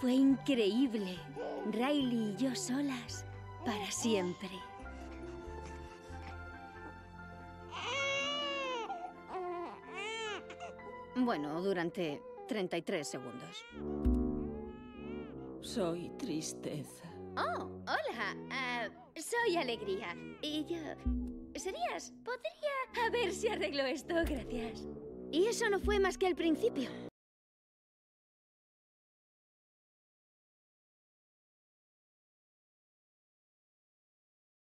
Fue increíble. Riley y yo solas para siempre. Bueno, durante 33 segundos. Soy tristeza. Oh, hola. Soy alegría. Y yo... ¿Podría...? A ver si arreglo esto, gracias. Y eso no fue más que el principio.